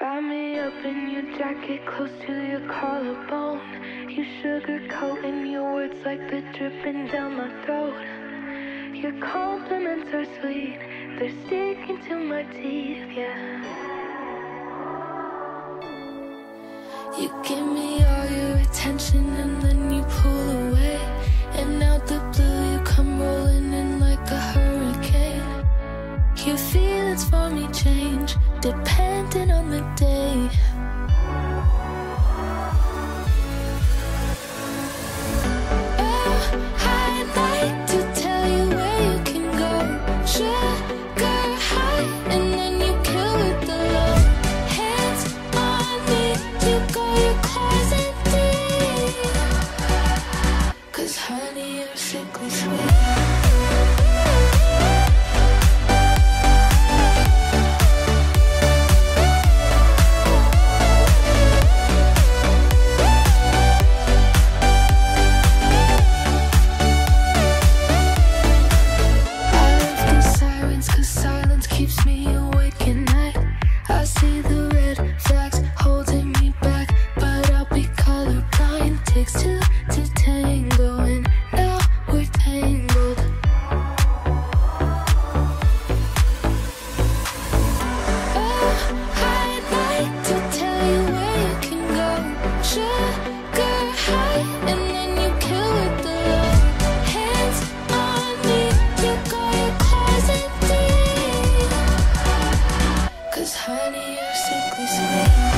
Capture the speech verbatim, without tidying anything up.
Wrap me up in your jacket, close to your collarbone. You sugarcoat in your words like the dripping down my throat. Your compliments are sweet, they're sticking to my teeth, yeah. You give me all your attention and then you pull away. And out the blue you come rolling in like a hurricane. Your feelings for me change depending on the day. Honey, you're sickly sweet.